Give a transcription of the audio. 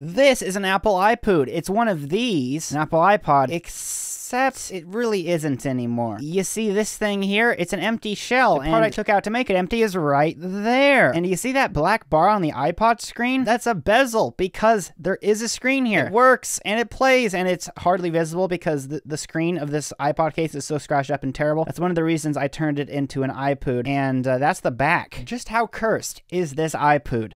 This is an Apple iPood. It's one of these, an Apple iPod, except it really isn't anymore. You see this thing here? It's an empty shell, and the part I took out to make it empty is right there. And you see that black bar on the iPod screen? That's a bezel, because there is a screen here. It works, and it plays, and it's hardly visible because the screen of this iPod case is so scratched up and terrible. That's one of the reasons I turned it into an iPood, and that's the back. Just how cursed is this iPood?